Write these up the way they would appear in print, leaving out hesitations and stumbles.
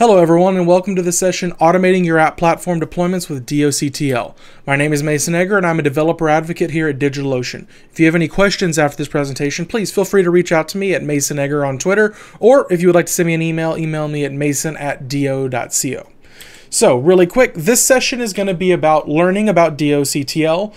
Hello everyone and welcome to the session Automating Your App Platform Deployments with DOCTL. My name is Mason Egger and I'm a developer advocate here at DigitalOcean. If you have any questions after this presentation, please feel free to reach out to me at Mason Egger on Twitter, or if you would like to send me an email, email me at mason@do.co. So really quick, this session is going to be about learning about DOCTL,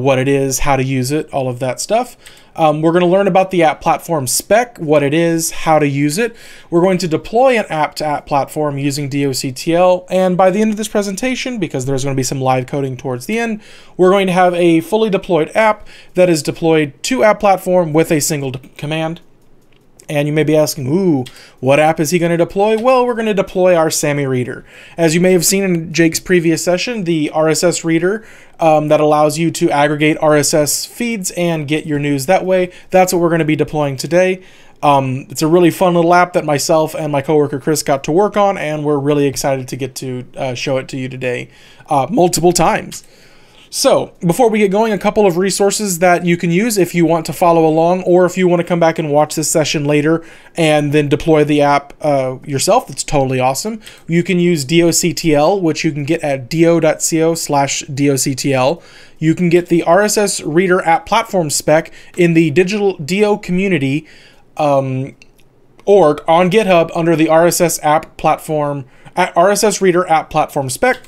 what it is, how to use it, all of that stuff. We're going to learn about the app platform spec, what it is, how to use it. We're going to deploy an app-to-app platform using DOCTL. And by the end of this presentation, because there's going to be some live coding towards the end, we're going to have a fully deployed app that is deployed to app platform with a single command. And you may be asking, ooh, what app is he going to deploy? Well, we're going to deploy our Sammy Reader. As you may have seen in Jake's previous session, the RSS Reader that allows you to aggregate RSS feeds and get your news that way. That's what we're going to be deploying today. It's a really fun little app that myself and my coworker Chris got to work on, and we're really excited to get to show it to you today multiple times. So before we get going, a couple of resources that you can use if you want to follow along, or if you want to come back and watch this session later and then deploy the app yourself. It's totally awesome. You can use DOCTL, which you can get at do.co/DOCTL. You can get the RSS Reader App Platform Spec in the Digital DO community org on GitHub under the RSS Reader App Platform Spec.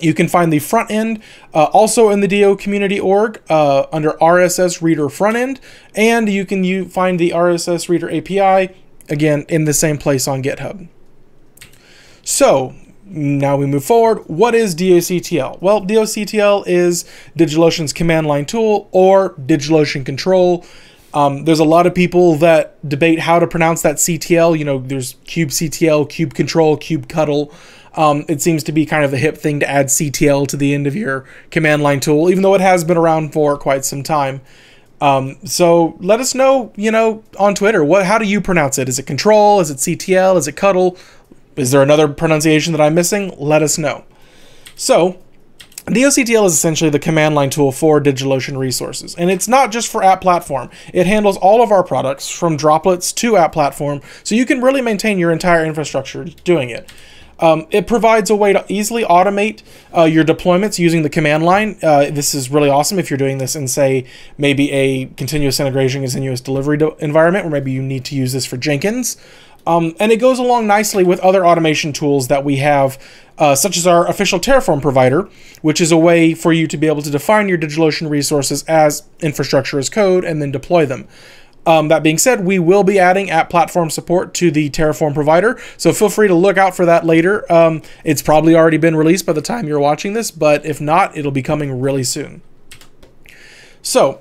You can find the front end also in the DO community org under RSS Reader frontend, and you can find the RSS Reader API again in the same place on GitHub. So now we move forward. What is DOCTL? Well, DOCTL is DigitalOcean's command line tool, or DigitalOcean control. There's a lot of people that debate how to pronounce that CTL. You know, there's KubeCTL, KubeControl, KubeCuddle. It seems to be kind of a hip thing to add CTL to the end of your command line tool, even though it has been around for quite some time. So let us know, you know, on Twitter, how do you pronounce it? Is it control? Is it CTL? Is it cuddle? Is there another pronunciation that I'm missing? Let us know. So DOCTL is essentially the command line tool for DigitalOcean resources, and it's not just for app platform. It handles all of our products from droplets to app platform, so you can really maintain your entire infrastructure doing it. It provides a way to easily automate your deployments using the command line. This is really awesome if you're doing this in, say, maybe a continuous integration, continuous delivery environment, or maybe you need to use this for Jenkins. And it goes along nicely with other automation tools that we have, such as our official Terraform provider, which is a way for you to be able to define your DigitalOcean resources as infrastructure as code and then deploy them. That being said, we will be adding app platform support to the Terraform provider, so feel free to look out for that later. It's probably already been released by the time you're watching this, but if not, it'll be coming really soon. So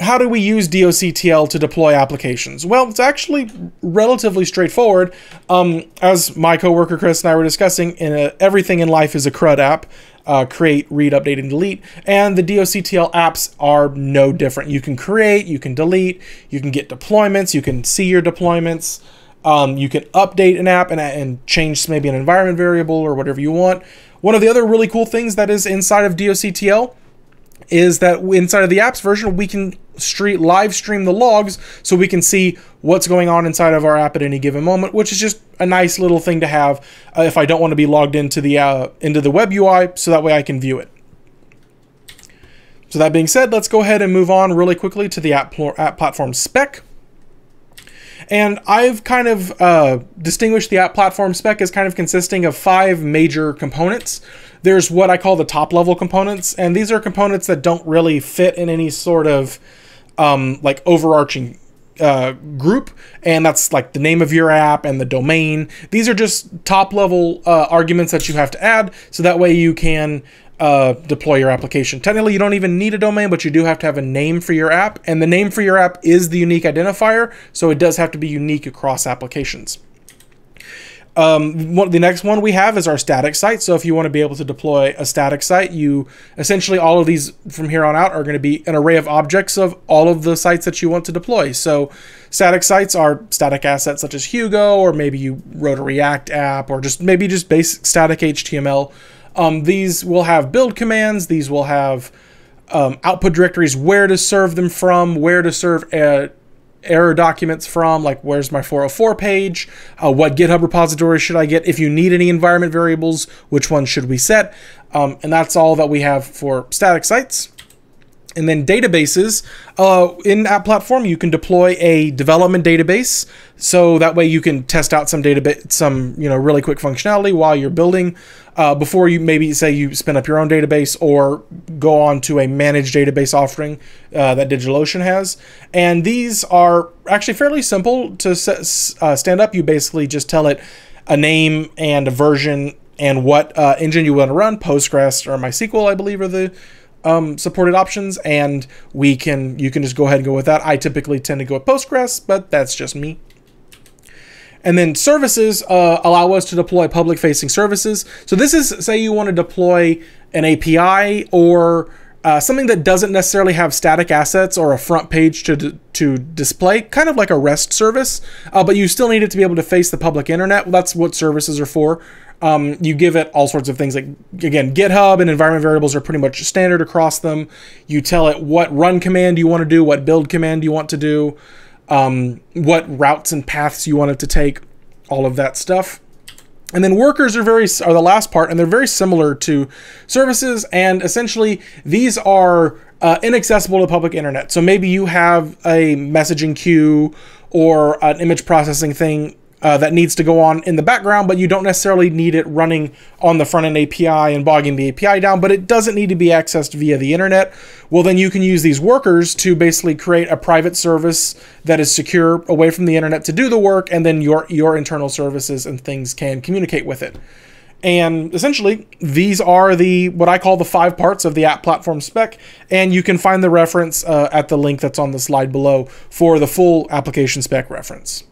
how do we use DOCTL to deploy applications? Well, it's actually relatively straightforward. As my coworker Chris and I were discussing, everything in life is a CRUD app. Create, read, update, and delete. And the DOCTL apps are no different. You can create, you can delete, you can get deployments, you can see your deployments, you can update an app and change maybe an environment variable or whatever you want. One of the other really cool things that is inside of DOCTL is that inside of the apps version, we can live stream the logs so we can see what's going on inside of our app at any given moment, which is just a nice little thing to have if I don't want to be logged into the web UI, so that way I can view it. So that being said, let's go ahead and move on really quickly to the app platform spec. And I've kind of distinguished the app platform spec as kind of consisting of 5 major components. There's what I call the top level components, and these are components that don't really fit in any sort of like overarching group, and that's like the name of your app and the domain. These are just top level arguments that you have to add, so that way you can deploy your application. Technically, you don't even need a domain, but you do have to have a name for your app, and the name for your app is the unique identifier, so it does have to be unique across applications. The next one we have is our static site. So if you want to be able to deploy a static site, you essentially, all of these from here on out are going to be an array of objects of all of the sites that you want to deploy. So static sites are static assets such as Hugo, or maybe you wrote a React app, or just maybe just basic static HTML. These will have build commands. These will have output directories, where to serve them from, where to serve error documents from, like where's my 404 page, what GitHub repository should I get, if you need any environment variables, which ones should we set, and that's all that we have for static sites. And then databases, in App Platform, you can deploy a development database. So that way you can test out some database, some, you know, really quick functionality while you're building, before you maybe say you spin up your own database or go on to a managed database offering that DigitalOcean has. And these are actually fairly simple to stand up. You basically just tell it a name and a version and what engine you want to run. Postgres or MySQL, I believe, are the supported options, and you can just go ahead and go with that. I typically tend to go with Postgres, but that's just me. And then services allow us to deploy public facing services. So this is, say you want to deploy an API or something that doesn't necessarily have static assets or a front page to display, kind of like a REST service, but you still need it to be able to face the public internet. Well, that's what services are for. You give it all sorts of things, like, again, GitHub and environment variables are pretty much standard across them. You tell it what run command you want to do, what build command you want to do, what routes and paths you want it to take, all of that stuff. And then workers are the last part, and they're very similar to services. And essentially, these are inaccessible to the public internet. So maybe you have a messaging queue or an image processing thing that needs to go on in the background, but you don't necessarily need it running on the front end API and bogging the API down, but it doesn't need to be accessed via the internet. Well, then you can use these workers to basically create a private service that is secure away from the internet to do the work, and then your internal services and things can communicate with it. And essentially, these are the, what I call the 5 parts of the App Platform spec, and you can find the reference at the link that's on the slide below for the full application spec reference.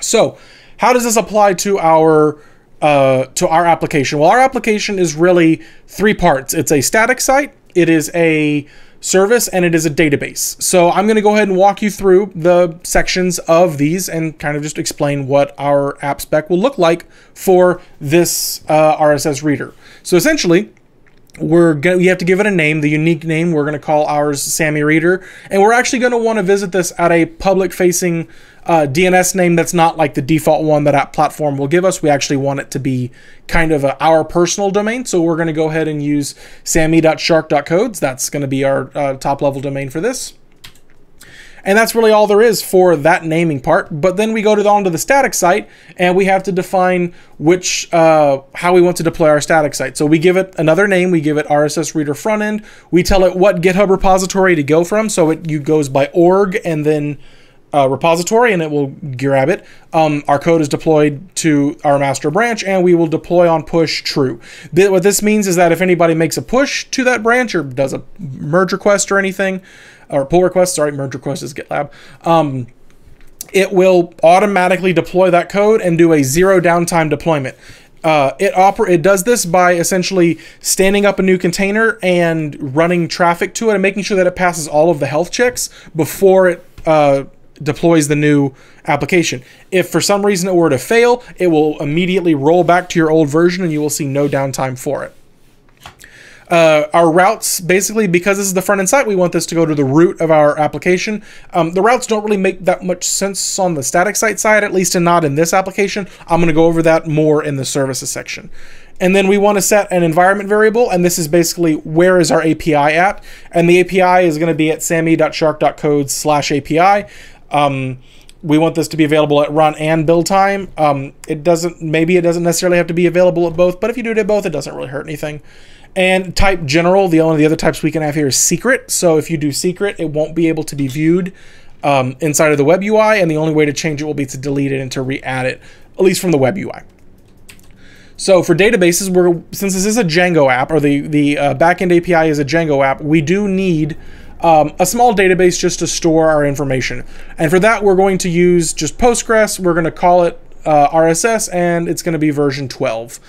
So how does this apply to our application? Well, our application is really 3 parts. It's a static site, it is a service, and it is a database. So I'm going to go ahead and walk you through the sections of these and kind of just explain what our app spec will look like for this RSS reader. So essentially, you have to give it a name, the unique name. We're going to call ours Sammy Reader, and we're actually going to want to visit this at a public-facing DNS name that's not like the default one that App Platform will give us. We actually want it to be kind of our personal domain, so we're going to go ahead and use sammy.shark.codes. That's going to be our top-level domain for this. And that's really all there is for that naming part. But then we go on to the static site, and we have to define which how we want to deploy our static site. So we give it another name. We give it RSS Reader Frontend. We tell it what GitHub repository to go from. So it goes by org and then repository, and it will grab it. Our code is deployed to our master branch, and we will deploy on push true. What this means is that if anybody makes a push to that branch or does a merge request or anything, or pull request, sorry, merge request is GitLab, it will automatically deploy that code and do a 0 downtime deployment. It does this by essentially standing up a new container and running traffic to it and making sure that it passes all of the health checks before it deploys the new application. If for some reason it were to fail, it will immediately roll back to your old version and you will see no downtime for it. Our routes, basically, because this is the front-end site, we want this to go to the root of our application. The routes don't really make that much sense on the static site side, at least not in this application. I'm going to go over that more in the services section. And then we want to set an environment variable, and this is basically where is our API at. And the API is going to be at sammy.shark.codes/API. We want this to be available at run and build time. Maybe it doesn't necessarily have to be available at both, but if you do it at both, it doesn't really hurt anything. And type general, the only other types we can have here is secret. So if you do secret, it won't be able to be viewed inside of the web UI, and the only way to change it will be to delete it and to re-add it, at least from the web UI. So for databases, since this is a Django app, or the backend API is a Django app, we do need a small database just to store our information. And for that, we're going to use just Postgres. We're going to call it RSS, and it's going to be version 12.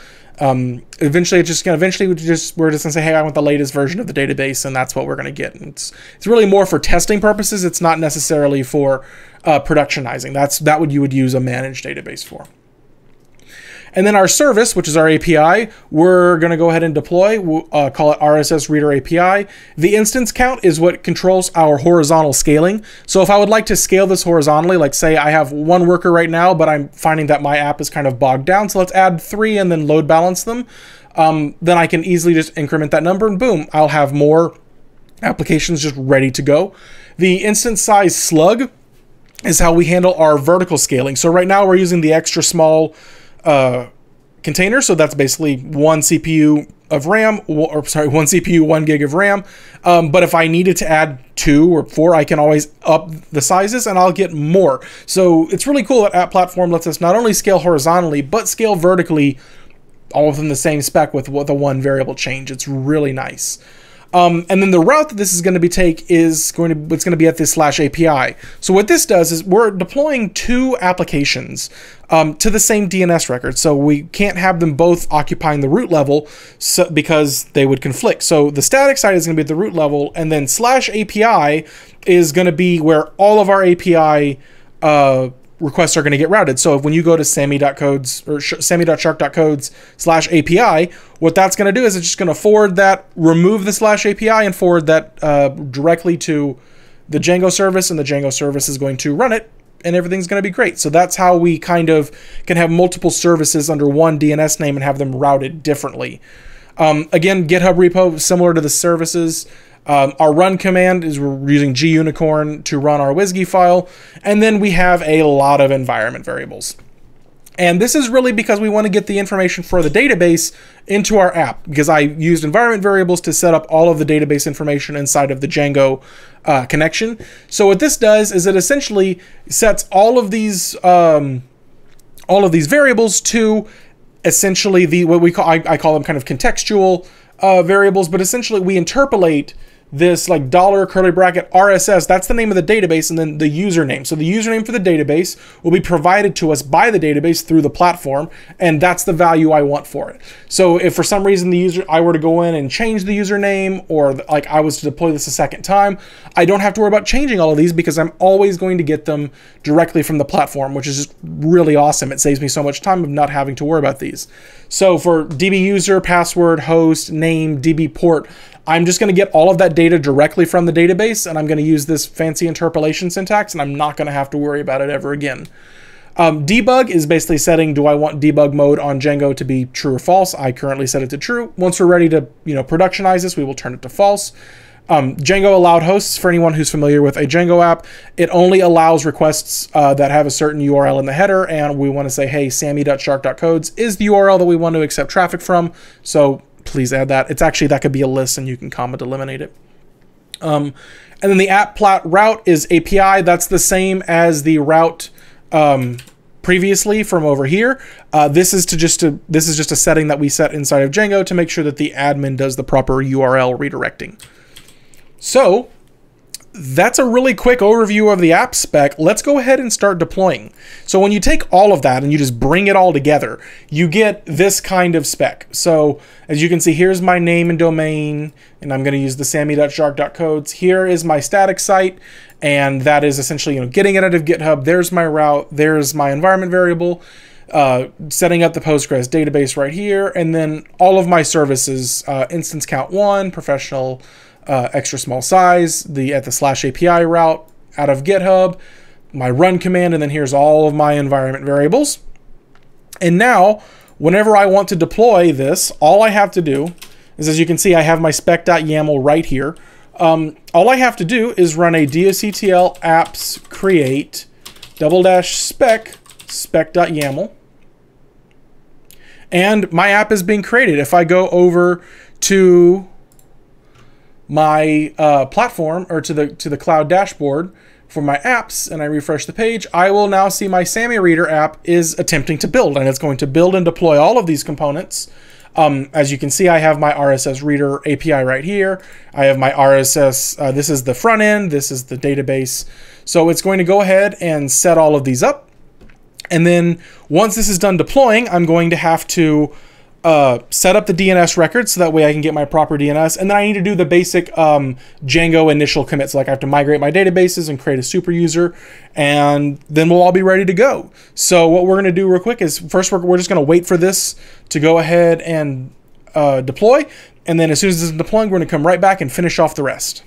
We're just gonna say, hey, I want the latest version of the database, and that's what we're gonna get. And it's really more for testing purposes. It's not necessarily for productionizing. That's what you would use a managed database for. And then our service, which is our API, we're going to go ahead and deploy. We'll call it RSS Reader API. The instance count is what controls our horizontal scaling. So if I would like to scale this horizontally, like say I have one worker right now, but I'm finding that my app is kind of bogged down. So let's add 3 and then load balance them. Then I can easily just increment that number and boom, I'll have more applications just ready to go. The instance size slug is how we handle our vertical scaling. So right now we're using the extra small container. So that's basically one CPU of RAM, or sorry, one CPU, 1 gig of RAM. But if I needed to add 2 or 4, I can always up the sizes and I'll get more. So it's really cool that App Platform lets us not only scale horizontally, but scale vertically, all within the same spec with the one variable change. It's really nice. And then the route that this is going to be it's going to be at this /API. So what this does is we're deploying 2 applications to the same DNS record. So we can't have them both occupying the root level because they would conflict. So the static side is going to be at the root level, and then /API is going to be where all of our API requests are going to get routed. So when you go to sammy.codes or sammy.shark.codes /API, what that's going to do is it's just going to forward that, remove the /API and forward that directly to the Django service, and the Django service is going to run it and everything's going to be great. So that's how we kind of can have multiple services under one DNS name and have them routed differently. Again, GitHub repo, similar to the services. Our run command is we're using gunicorn to run our WSGI file. And then we have a lot of environment variables. And this is really because we want to get the information for the database into our app, because I used environment variables to set up all of the database information inside of the Django connection. So what this does is it essentially sets all of these variables to essentially the, what we call, I call them kind of contextual variables, but essentially we interpolate this like $) RSS, that's the name of the database, and then the username. So the username for the database will be provided to us by the database through the platform, and that's the value I want for it. So if for some reason the user, I were to go in and change the username, or like I was to deploy this a second time, I don't have to worry about changing all of these because I'm always going to get them directly from the platform, which is just really awesome. It saves me so much time of not having to worry about these. So for DB user, password, host, name, DB port, I'm just going to get all of that data directly from the database, and I'm going to use this fancy interpolation syntax, and I'm not going to have to worry about it ever again. Debug is basically setting, do I want debug mode on Django to be true or false? I currently set it to true. Once we're ready to, you know, productionize this, we will turn it to false. Django allowed hosts, for anyone who's familiar with a Django app, it only allows requests that have a certain URL in the header, and we want to say, hey, sammy.shark.codes is the URL that we want to accept traffic from, so please add that. It's actually, that could be a list, and you can comment eliminate it. And then the app plat route is API. That's the same as the route previously from over here. This is just a setting that we set inside of Django to make sure that the admin does the proper URL redirecting. So that's a really quick overview of the app spec. Let's go ahead and start deploying. So when you take all of that and you just bring it all together, you get this kind of spec. So as you can see, here's my name and domain, and I'm going to use the sammy.shark.codes. Here is my static site, and that is essentially, you know, getting it out of GitHub. There's my route. There's my environment variable. Setting up the Postgres database right here, and then all of my services, instance count 1, professional, extra small size, at the /API route out of GitHub, my run command, and then here's all of my environment variables. And now, whenever I want to deploy this, all I have to do is, as you can see, I have my spec.yaml right here. All I have to do is run a doctl apps create /spec.yaml, and my app is being created. If I go over to my platform, or to the cloud dashboard for my apps, and I refresh the page, I will now see my Sammy Reader app is attempting to build, and it's going to build and deploy all of these components. As you can see, I have my RSS Reader API right here. I have my RSS, this is the front end, this is the database. So it's going to go ahead and set all of these up. And then once this is done deploying, I'm going to have to set up the DNS record so that way I can get my proper DNS. And then I need to do the basic Django initial commits. Like I have to migrate my databases and create a super user, and then we'll all be ready to go. So what we're gonna do real quick is first we're just gonna wait for this to go ahead and deploy. And then as soon as this is deploying, we're gonna come right back and finish off the rest.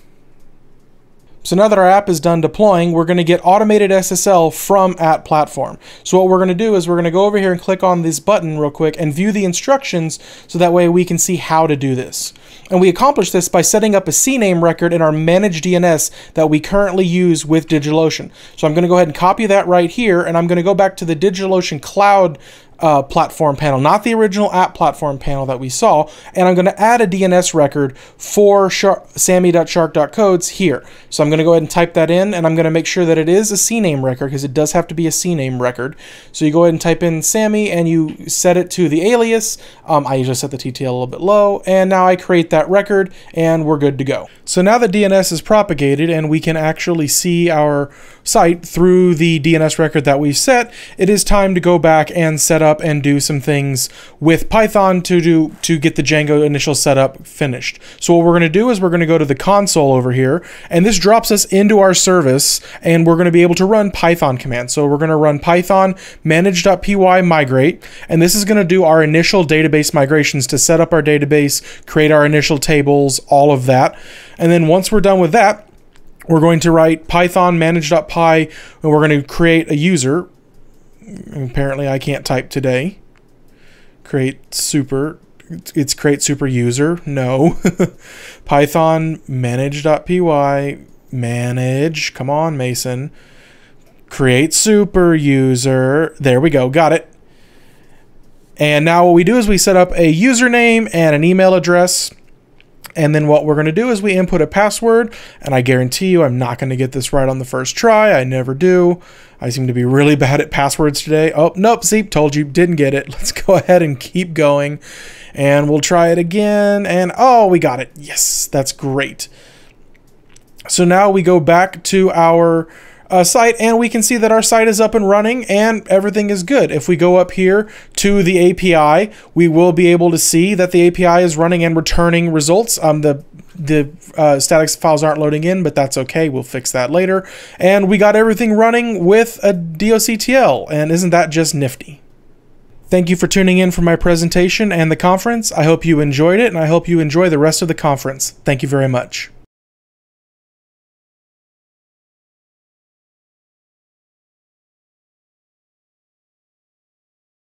So now that our app is done deploying, we're gonna get automated SSL from at platform. So what we're gonna do is we're gonna go over here and click on this button real quick and view the instructions so that way we can see how to do this. And we accomplish this by setting up a CNAME record in our managed DNS that we currently use with DigitalOcean. So I'm gonna go ahead and copy that right here, and I'm gonna go back to the DigitalOcean Cloud platform panel, not the original app platform panel that we saw, and I'm going to add a DNS record for sammy.shark.codes here. So I'm going to go ahead and type that in, and I'm going to make sure that it is a CNAME record because it does have to be a CNAME record. So you go ahead and type in Sammy and you set it to the alias. I usually set the TTL a little bit low, and now I create that record and we're good to go. So now the DNS is propagated and we can actually see our site through the DNS record that we've set. It is time to go back and set up and do some things with Python to get the Django initial setup finished. So what we're going to do is we're going to go to the console over here, and this drops us into our service, and we're going to be able to run Python commands. So we're going to run Python manage.py migrate, and this is going to do our initial database migrations to set up our database, create our initial tables, all of that. And then once we're done with that, we're going to write python manage.py, and we're going to create a user. Apparently I can't type today. Create super, it's create super user, no. Python manage.py, manage, come on Mason. Create super user, there we go, got it. And now what we do is we set up a username and an email address. And then what we're going to do is we input a password, and I guarantee you I'm not going to get this right on the first try. I never do. I seem to be really bad at passwords today. Oh, nope, see, told you, didn't get it. Let's go ahead and keep going, and we'll try it again, and oh, we got it. Yes, that's great. So now we go back to our site, and we can see that our site is up and running and everything is good. If we go up here to the API, we will be able to see that the API is running and returning results. The static files aren't loading in, but that's okay, we'll fix that later. And we got everything running with a DOCTL, and isn't that just nifty? Thank you for tuning in for my presentation and the conference. I hope you enjoyed it, and I hope you enjoy the rest of the conference. Thank you very much.